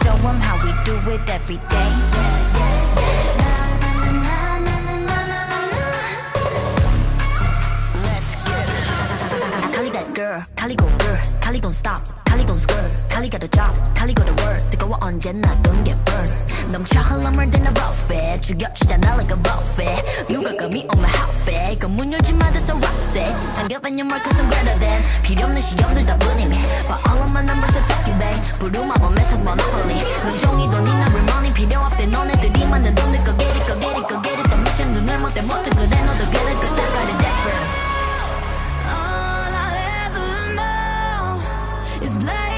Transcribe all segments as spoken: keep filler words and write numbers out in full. show them how we do it every day. Let's get it. Kali that girl, Kali go girl, Kali don't stop, Kali don't skirt, Kali got a job, Kali go to work. 뜨거워 언제나 don't get burned. 넘쳐 흘러물 than a buffet. 죽여주잖아 like a buffet. 누가 감히 on my outfit. 그 문 열지 마 that's a rough day. 당겨본 your mark cause I'm greater than. 필요 없는 시험들 다 부림해. But all of my numbers are talking back. 부르마 뭐 message monopoly. 눈종이 돈이 나 real money. 필요 없대 너네들이 만든 돈들 go get it go get it go get it. 더 미션 눈을 못대 못해 그래 너도 get it cause I got it different. All I'll ever know is life.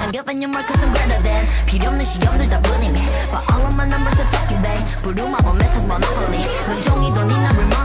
당겨본 your mark cause I'm greater than. 필요 없는 시험들 다 부림해. But all of my numbers are talking back. 부르마 뭐 message monopoly. 눈종이 돈이 나 real money.